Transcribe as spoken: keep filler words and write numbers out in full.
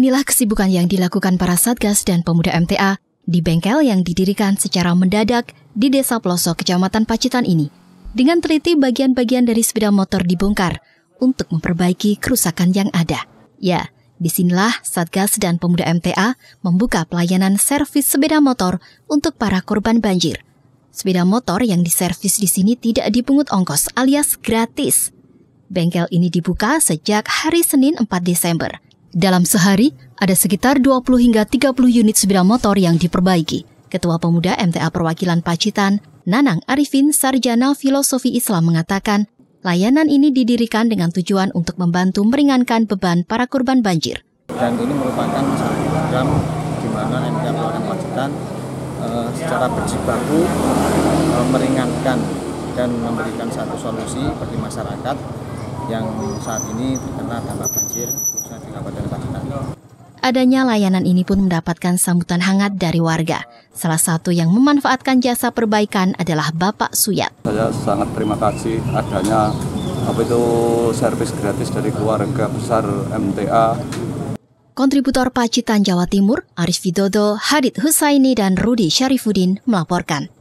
Inilah kesibukan yang dilakukan para Satgas dan pemuda M T A di bengkel yang didirikan secara mendadak di Desa Peloso, Kecamatan Pacitan ini. Dengan teliti, bagian-bagian dari sepeda motor dibongkar untuk memperbaiki kerusakan yang ada. Ya, disinilah Satgas dan pemuda M T A membuka pelayanan servis sepeda motor untuk para korban banjir. Sepeda motor yang diservis di sini tidak dipungut ongkos alias gratis. Bengkel ini dibuka sejak hari Senin empat Desember. Dalam sehari, ada sekitar dua puluh hingga tiga puluh unit sepeda motor yang diperbaiki. Ketua Pemuda M T A Perwakilan Pacitan, Nanang Arifin, Sarjana Filosofi Islam, mengatakan layanan ini didirikan dengan tujuan untuk membantu meringankan beban para korban banjir. Dan ini merupakan program di mana M T A Perwakilan Pacitan eh, secara berjibaku eh, meringankan dan memberikan satu solusi bagi masyarakat yang saat ini terkena dampak banjir. Adanya layanan ini pun mendapatkan sambutan hangat dari warga. Salah satu yang memanfaatkan jasa perbaikan adalah Bapak Suyat. Saya sangat terima kasih adanya apa itu servis gratis dari keluarga besar M T A. Kontributor Pacitan Jawa Timur, Arief Widodo, Hadid Hussaini, dan Rudy Syarifudin melaporkan.